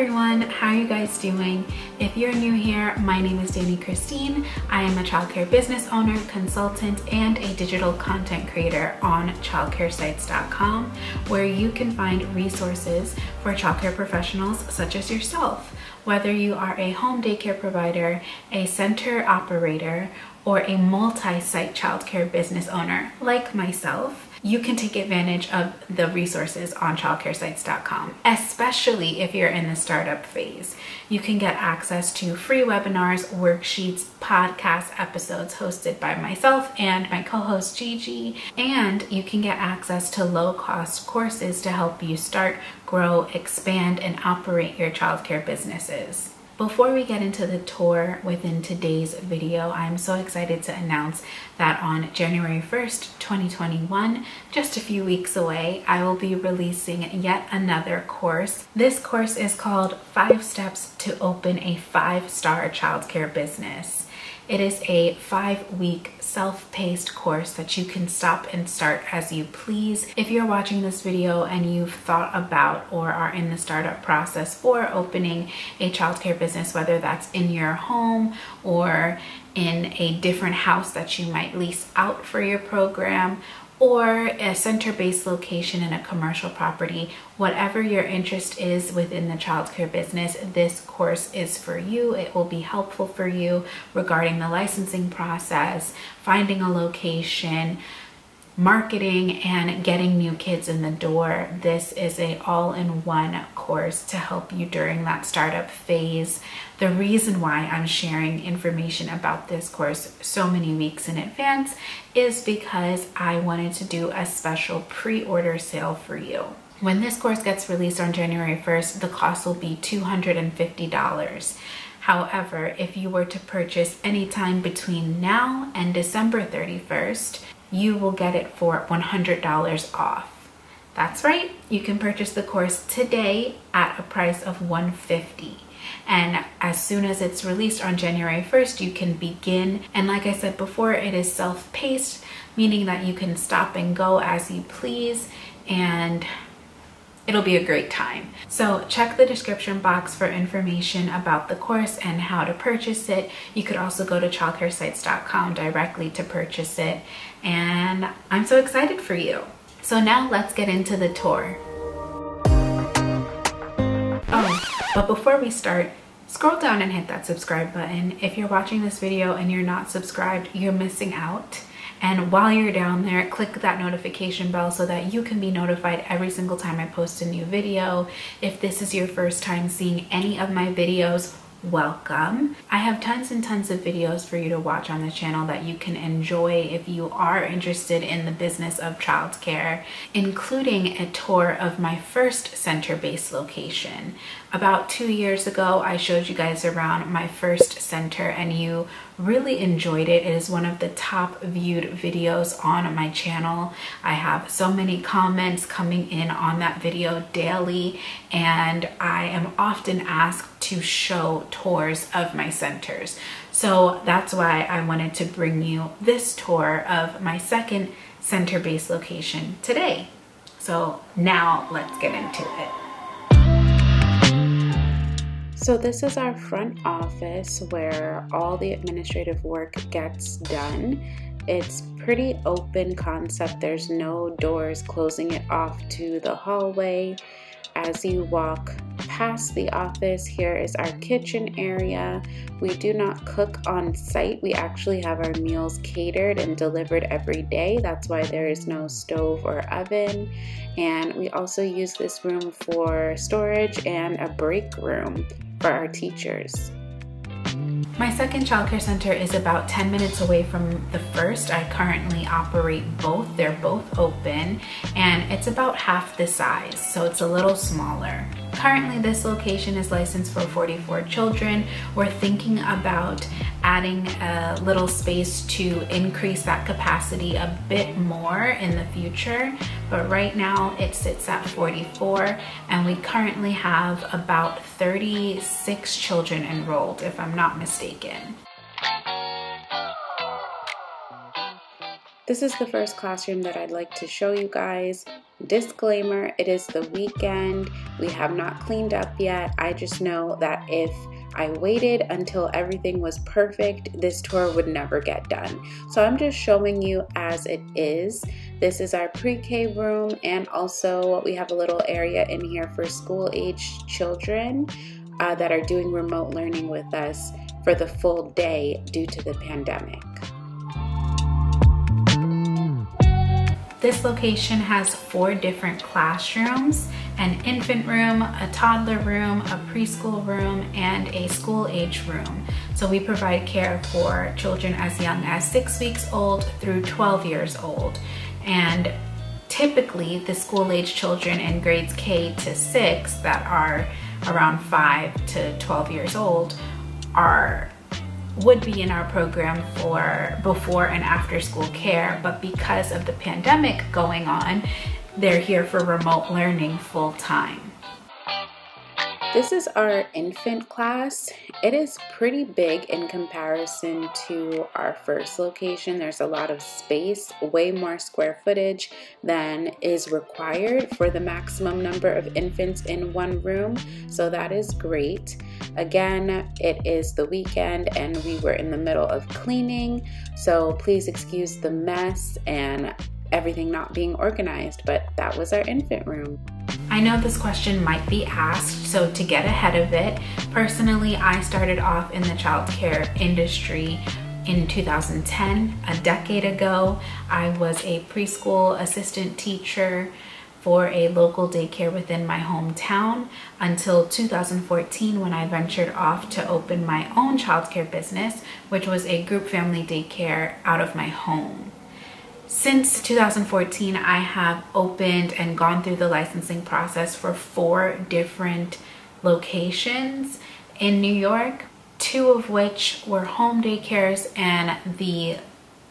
everyone, how are you guys doing? If you're new here, my name is Dani Christine. I am a childcare business owner, consultant, and a digital content creator on childcaresites.com, where you can find resources for childcare professionals such as yourself. Whether you are a home daycare provider, a center operator, or a multi-site childcare business owner like myself, you can take advantage of the resources on childcaresites.com, especially if you're in the startup phase. You can get access to free webinars, worksheets, podcast episodes hosted by myself and my co-host Gigi, and you can get access to low-cost courses to help you start, grow, expand, and operate your childcare businesses. Before we get into the tour within today's video, I'm so excited to announce that on January 1st, 2021, just a few weeks away, I will be releasing yet another course. This course is called 5 Steps to Open a 5-Star Childcare Business. It is a 5-week self-paced course that you can stop and start as you please. If you're watching this video and you've thought about or are in the startup process for opening a childcare business, whether that's in your home or in a different house that you might lease out for your program, or a center-based location in a commercial property, whatever your interest is within the childcare business, this course is for you. It will be helpful for you regarding the licensing process, finding a location, marketing, and getting new kids in the door. This is an all-in-one course to help you during that startup phase. The reason why I'm sharing information about this course so many weeks in advance is because I wanted to do a special pre-order sale for you. When this course gets released on January 1st, the cost will be $250. However, if you were to purchase anytime between now and December 31st, you will get it for $100 off. That's right, you can purchase the course today at a price of $150. And as soon as it's released on January 1st, you can begin. And like I said before, it is self-paced, meaning that you can stop and go as you please, and it'll be a great time. So check the description box for information about the course and how to purchase it. You could also go to childcaresites.com directly to purchase it. And I'm so excited for you. So now let's get into the tour. Oh, but before we start, scroll down and hit that subscribe button. If you're watching this video and you're not subscribed, you're missing out. And while you're down there, click that notification bell so that you can be notified every single time I post a new video. If this is your first time seeing any of my videos, welcome. I have tons and tons of videos for you to watch on the channel that you can enjoy if you are interested in the business of childcare, including a tour of my first center-based location. About 2 years ago, I showed you guys around my first center and you really enjoyed it. It is one of the top viewed videos on my channel. I have so many comments coming in on that video daily, and I am often asked to show tours of my centers. So that's why I wanted to bring you this tour of my second center-based location today. So now let's get into it. So this is our front office where all the administrative work gets done. It's pretty open concept. There's no doors closing it off to the hallway. As you walk past the office, here is our kitchen area. We do not cook on site. We actually have our meals catered and delivered every day. That's why there is no stove or oven. And we also use this room for storage and a break room for our teachers. My second childcare center is about 10 minutes away from the first. I currently operate both. They're both open and it's about half the size, so it's a little smaller. Currently, this location is licensed for 44 children. We're thinking about adding a little space to increase that capacity a bit more in the future, but right now it sits at 44 and we currently have about 36 children enrolled, if I'm not mistaken. This is the first classroom that I'd like to show you guys. Disclaimer, it is the weekend. We have not cleaned up yet. I just know that if I waited until everything was perfect, this tour would never get done. So I'm just showing you as it is. This is our pre-K room, and also we have a little area in here for school-aged children that are doing remote learning with us for the full day due to the pandemic. This location has 4 different classrooms, an infant room, a toddler room, a preschool room, and a school-age room. So we provide care for children as young as 6 weeks old through 12 years old. And typically the school-age children in grades K to 6 that are around 5 to 12 years old would be in our program for before and after school care, but because of the pandemic going on, they're here for remote learning full time. This is our infant class. It is pretty big in comparison to our first location. There's a lot of space, way more square footage than is required for the maximum number of infants in one room, so that is great. Again, it is the weekend and we were in the middle of cleaning, so please excuse the mess and everything not being organized, but that was our infant room. I know this question might be asked, so to get ahead of it, personally, I started off in the childcare industry in 2010, a decade ago. I was a preschool assistant teacher for a local daycare within my hometown until 2014, when I ventured off to open my own childcare business, which was a group family daycare out of my home. Since 2014, I have opened and gone through the licensing process for 4 different locations in New York, 2 of which were home daycares and the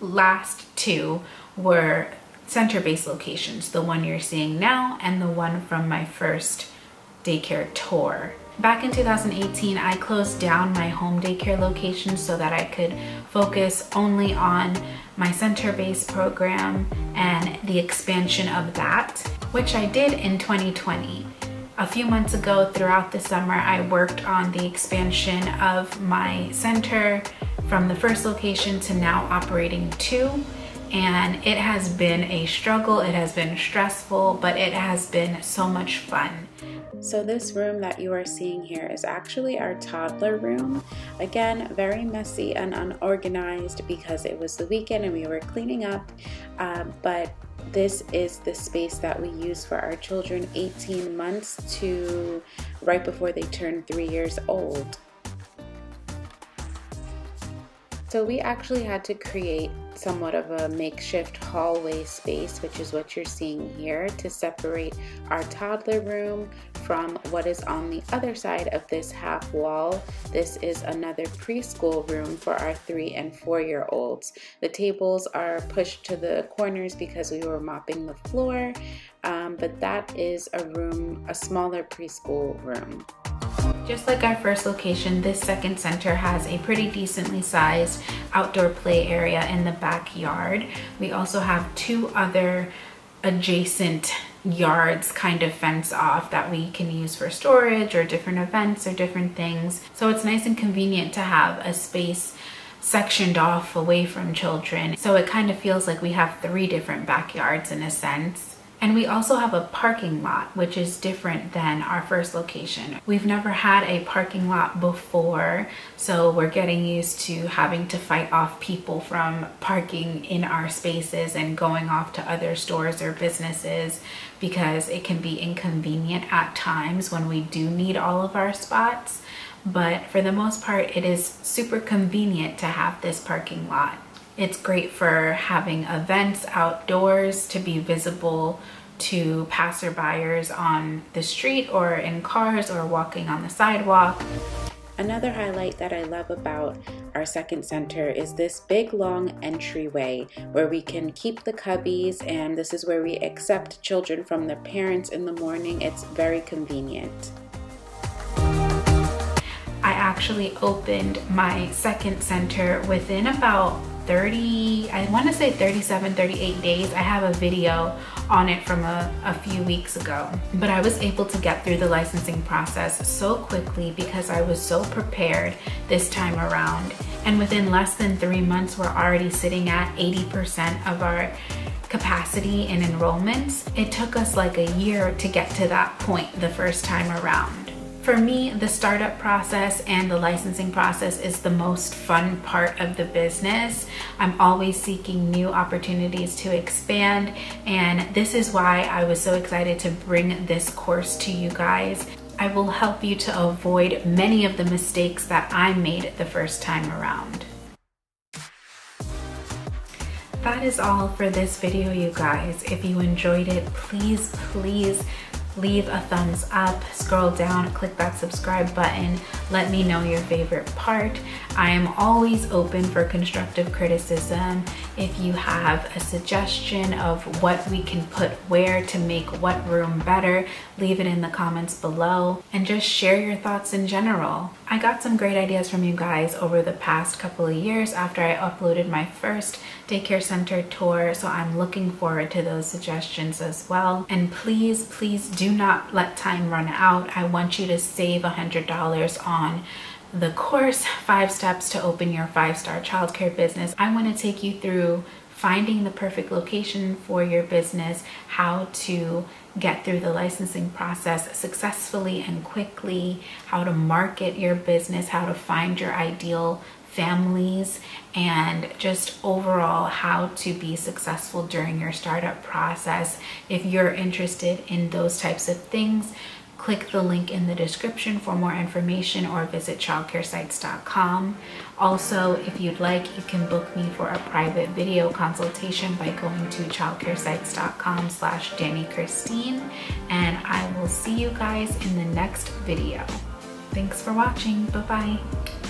last 2 were center-based locations, the one you're seeing now and the one from my first daycare tour. Back in 2018, I closed down my home daycare location so that I could focus only on my center-based program and the expansion of that, which I did in 2020. A few months ago, throughout the summer, I worked on the expansion of my center from the first location to now operating 2, and it has been a struggle, it has been stressful, but it has been so much fun. So this room that you are seeing here is actually our toddler room. Again, very messy and unorganized because it was the weekend and we were cleaning up, but this is the space that we use for our children 18 months to right before they turn 3 years old. So we actually had to create somewhat of a makeshift hallway space, which is what you're seeing here, to separate our toddler room from what is on the other side of this half wall. This is another preschool room for our 3- and 4-year-olds. The tables are pushed to the corners because we were mopping the floor, but that is a room, a smaller preschool room. Just like our first location, this second center has a pretty decently sized outdoor play area in the backyard. We also have 2 other adjacent yards kind of fenced off that we can use for storage or different events or different things. So it's nice and convenient to have a space sectioned off away from children. So it kind of feels like we have 3 different backyards in a sense. And we also have a parking lot, which is different than our first location. We've never had a parking lot before, so we're getting used to having to fight off people from parking in our spaces and going off to other stores or businesses, because it can be inconvenient at times when we do need all of our spots. But for the most part, it is super convenient to have this parking lot. It's great for having events outdoors to be visible to passerbyers on the street or in cars or walking on the sidewalk. Another highlight that I love about our second center is this big long entryway where we can keep the cubbies, and this is where we accept children from their parents in the morning. It's very convenient. I actually opened my second center within about I want to say 37, 38 days. I have a video on it from a few weeks ago. But I was able to get through the licensing process so quickly because I was so prepared this time around. And within less than 3 months, we're already sitting at 80% of our capacity in enrollments. It took us like a year to get to that point the first time around. For me, the startup process and the licensing process is the most fun part of the business. I'm always seeking new opportunities to expand, and this is why I was so excited to bring this course to you guys. I will help you to avoid many of the mistakes that I made the first time around. That is all for this video, you guys. If you enjoyed it, please, please, leave a thumbs up, scroll down, click that subscribe button, let me know your favorite part. I am always open for constructive criticism. If you have a suggestion of what we can put where to make what room better, leave it in the comments below and just share your thoughts in general. I got some great ideas from you guys over the past couple of years after I uploaded my first daycare center tour, so I'm looking forward to those suggestions as well. And please, please do not let time run out. I want you to save $100 on the course, 5 Steps to Open Your 5-Star Childcare Business. I want to take you through finding the perfect location for your business, how to get through the licensing process successfully and quickly, how to market your business, how to find your ideal families, and just overall how to be successful during your startup process. If you're interested in those types of things, click the link in the description for more information or visit childcaresites.com. Also, if you'd like, you can book me for a private video consultation by going to childcaresites.com/Dani Christine, and I will see you guys in the next video. Thanks for watching. Bye-bye.